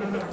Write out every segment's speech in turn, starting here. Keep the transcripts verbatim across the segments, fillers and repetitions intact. Thank you.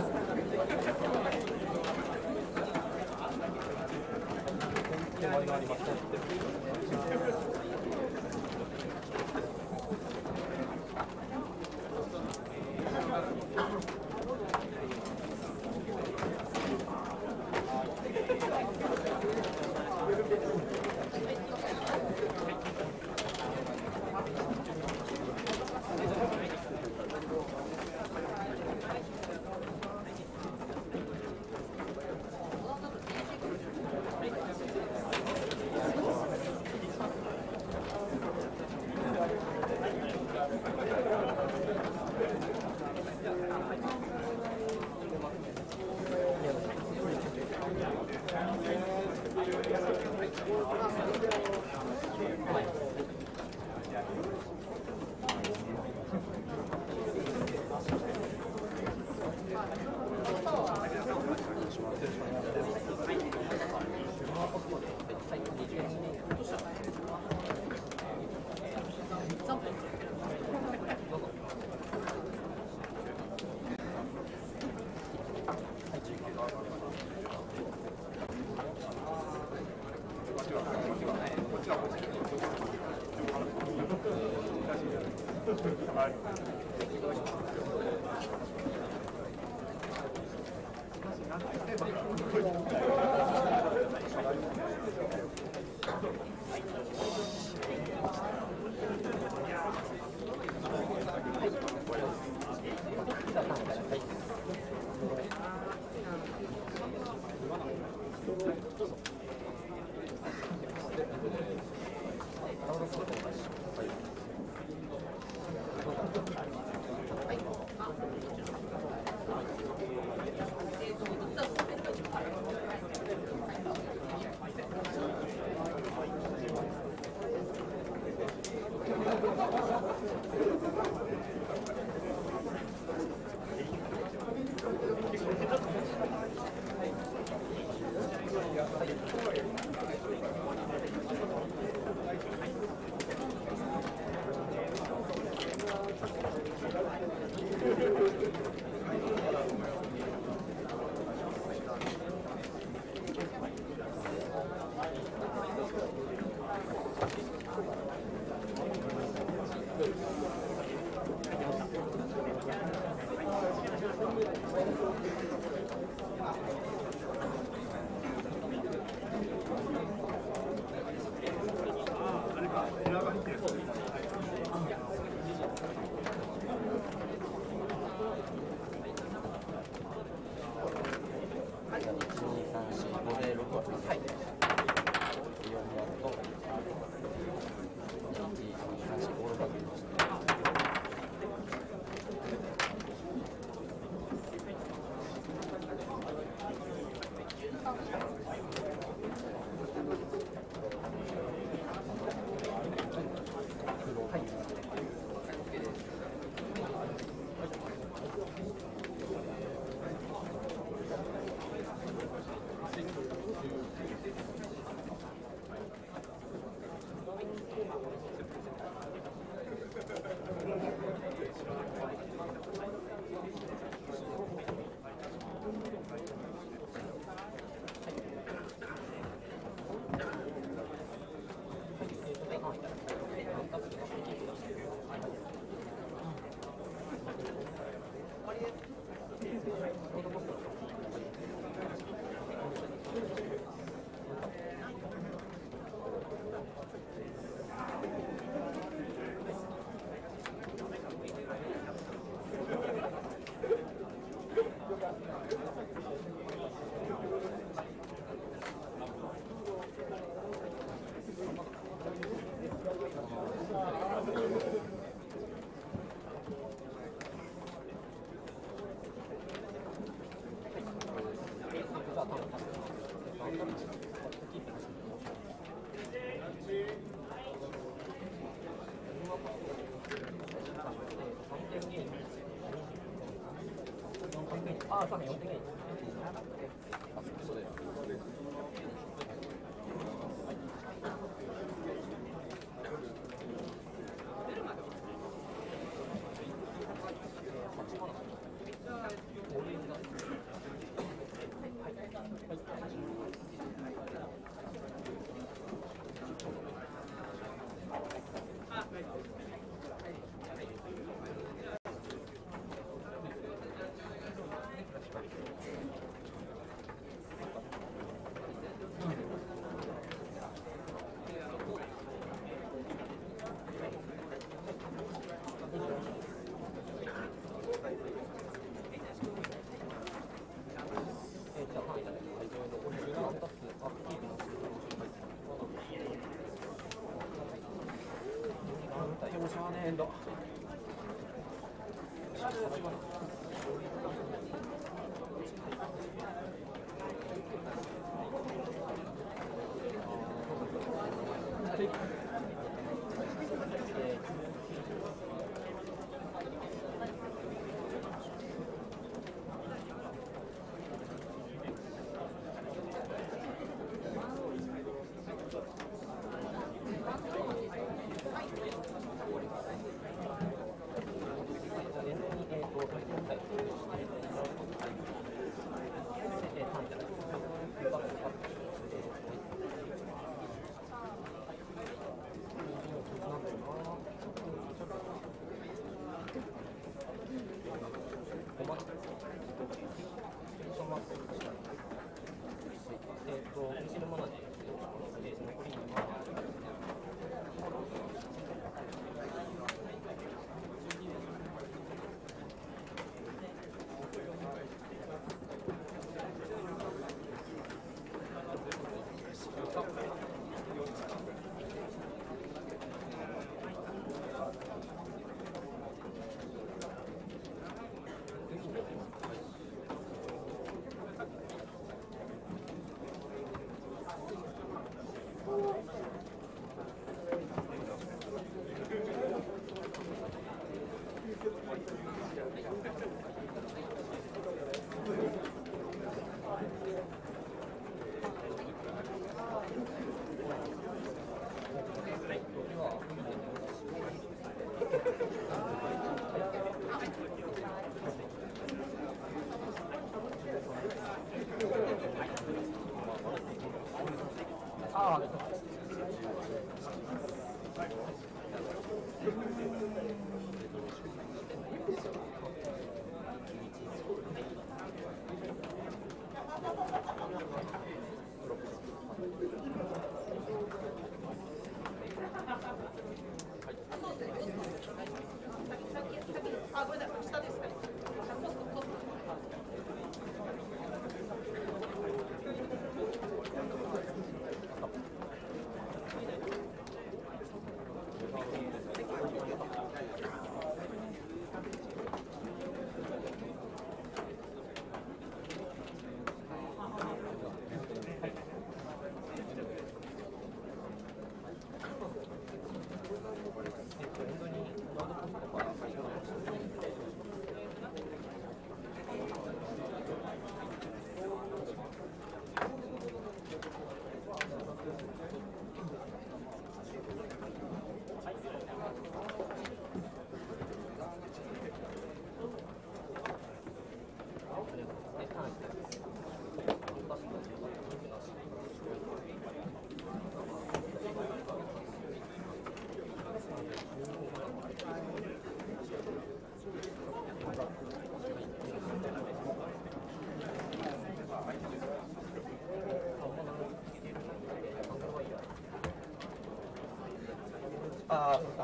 ああ、そうか。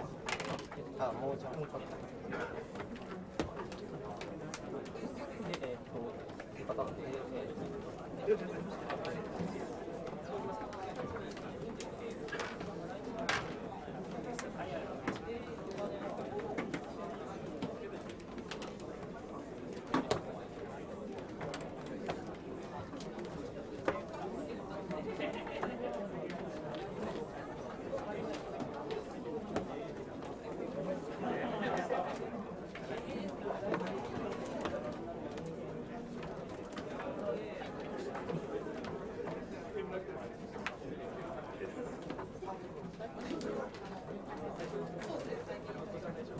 あ、もうじゃん。で、えっと、手片手で、えっと、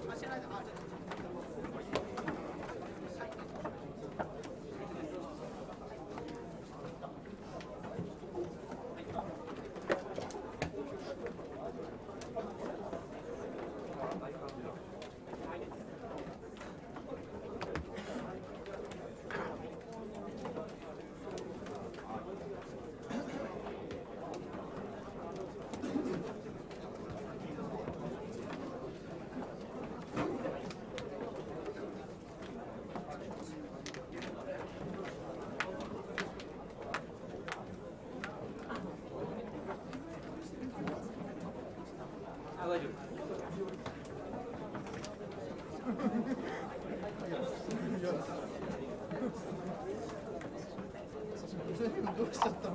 どうしちゃったの？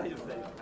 大丈夫です、大丈夫です。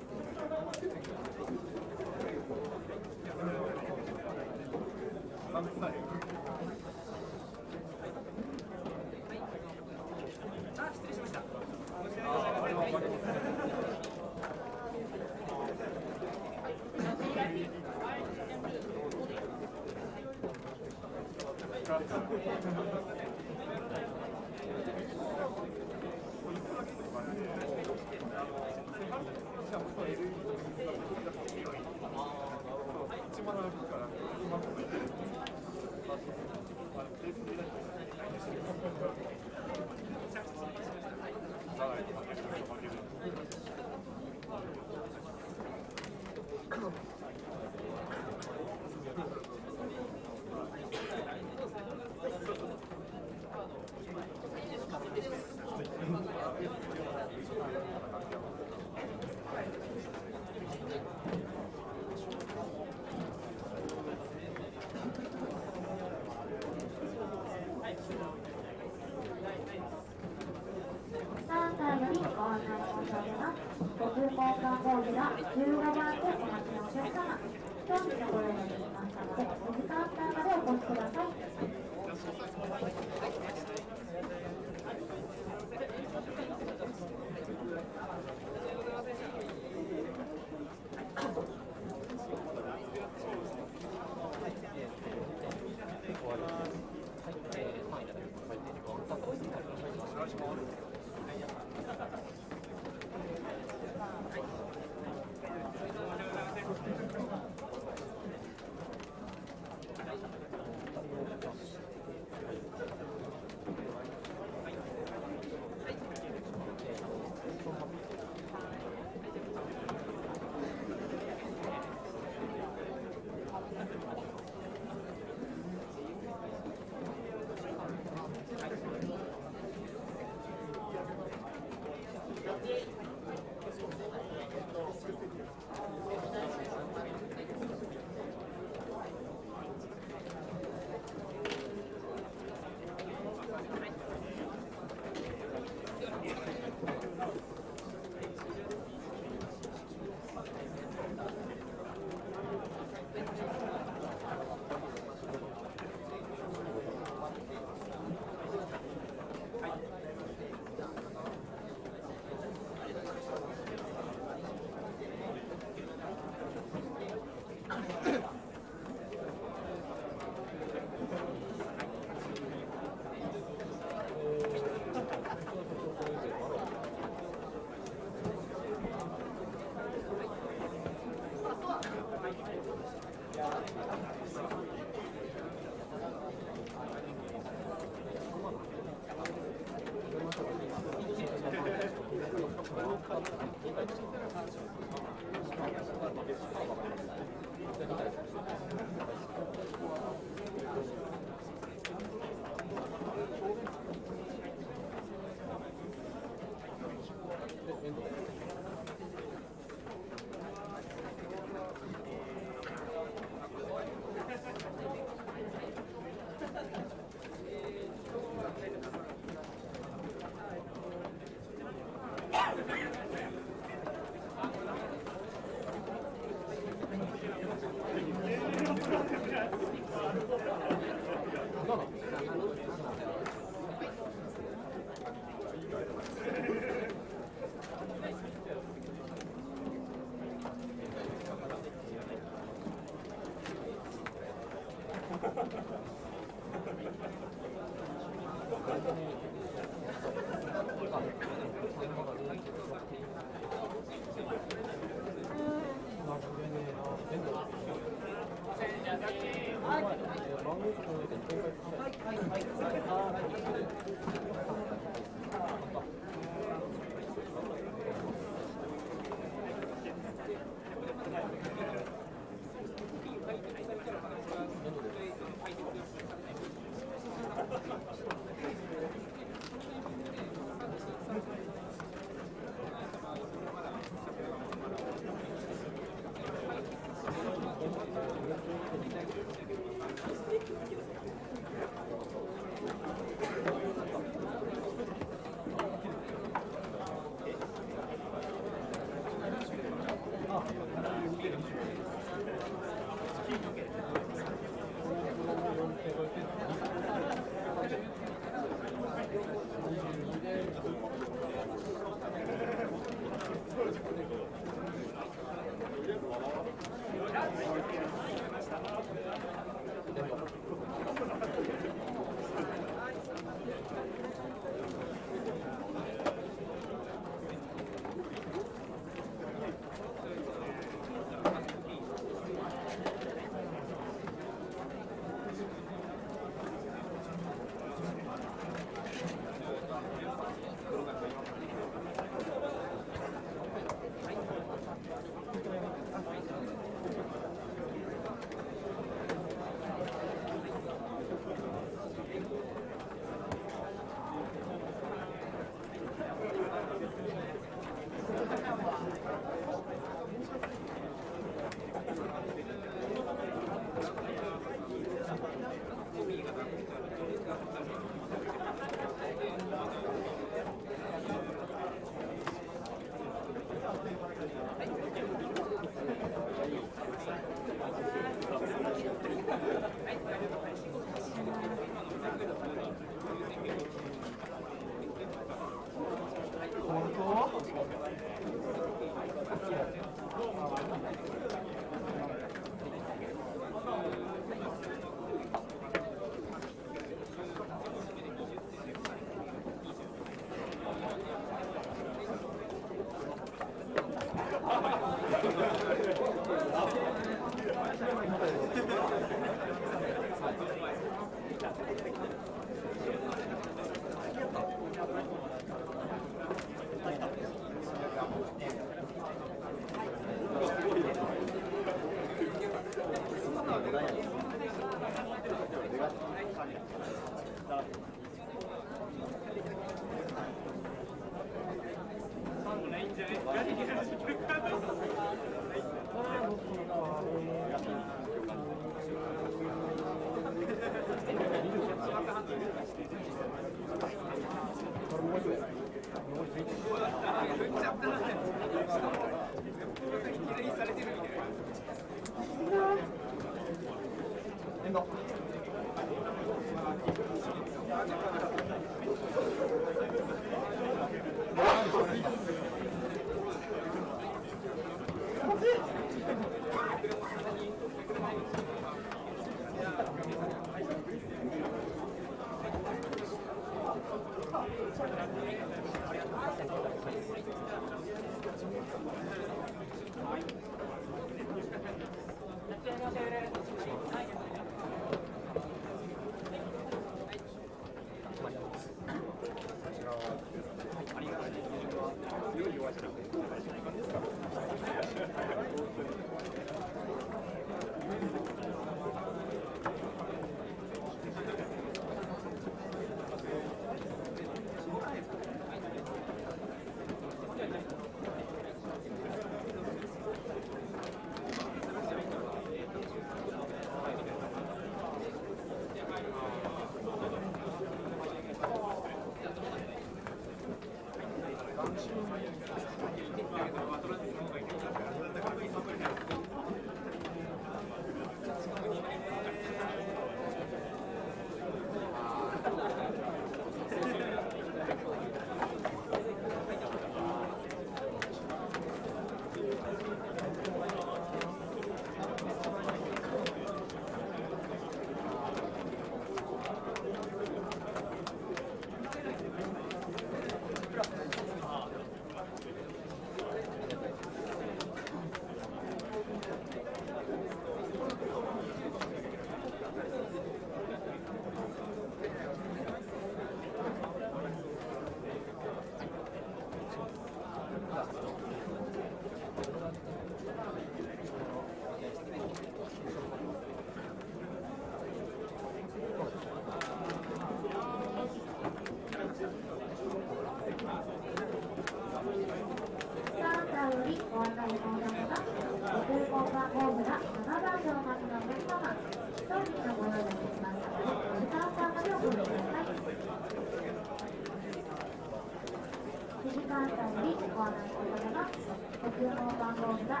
はななばんと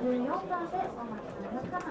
じゅうよんばんでお待ちのお客様、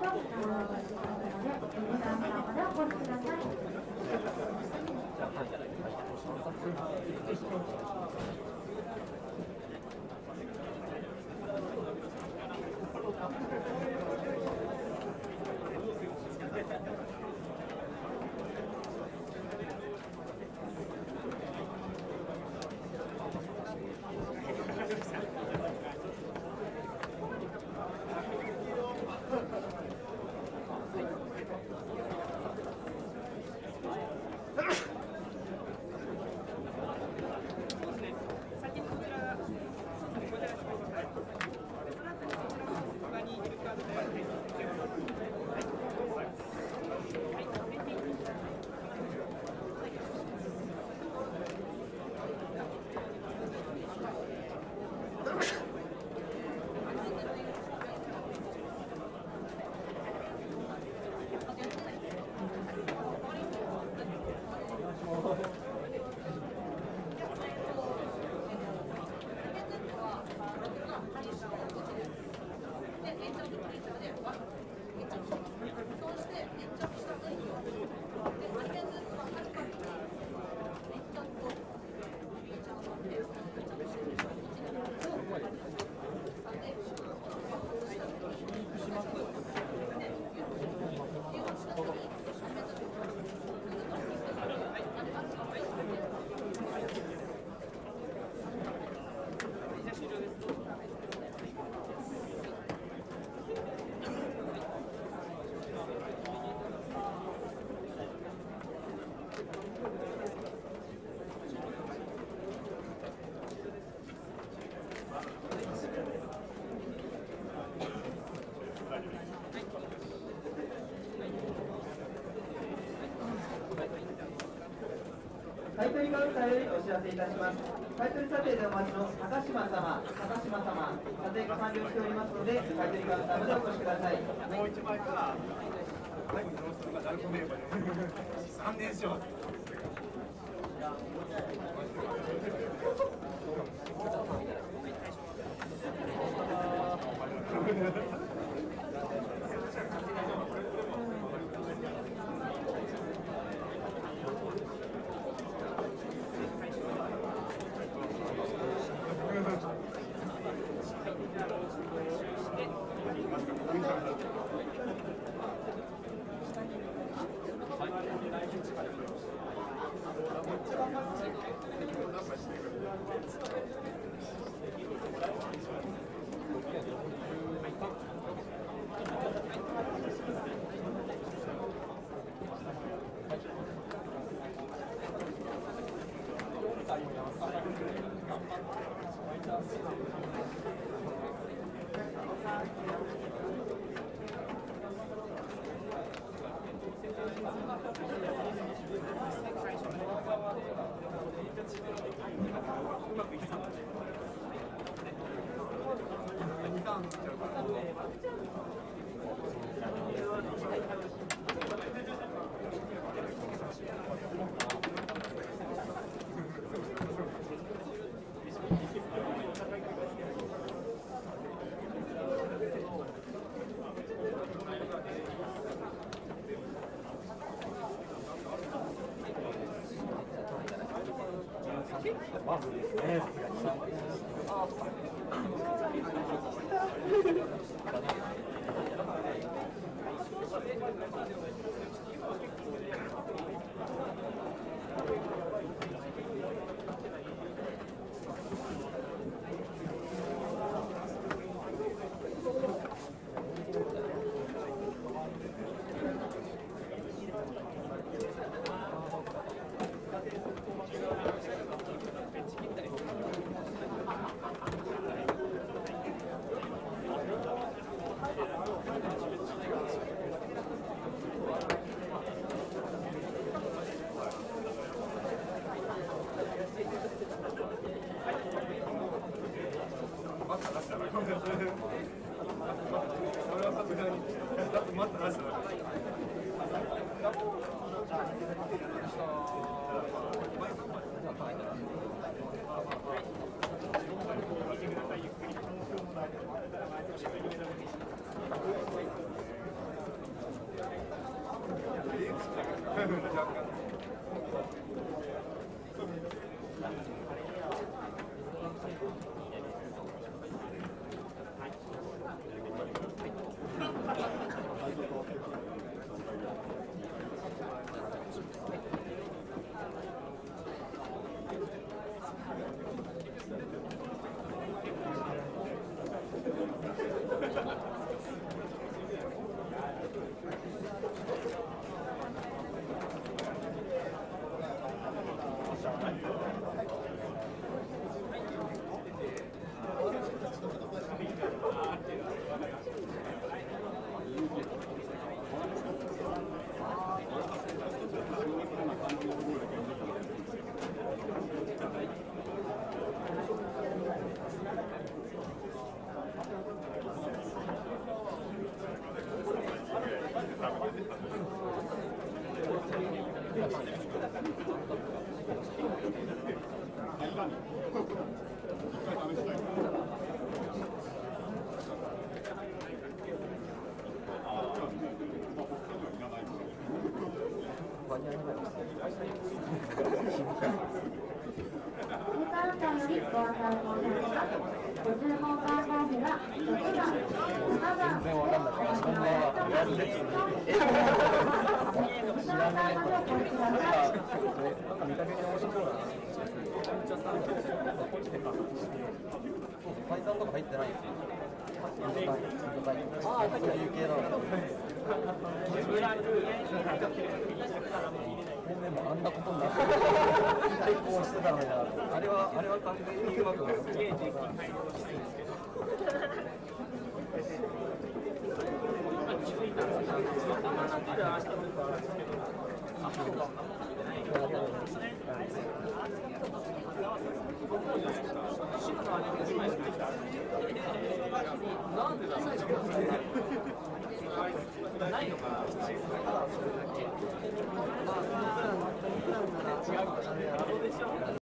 今日のお待ちのお客様でじゅうさんばんまでお越しください。買取カウンターよりお知らせいたします。買取査定でお待ちの高島様、高島様、査定が完了しておりますので、買取カウンターまでお越しください。もう一枚から最後に直すのが誰も見ればねさんねんしよう。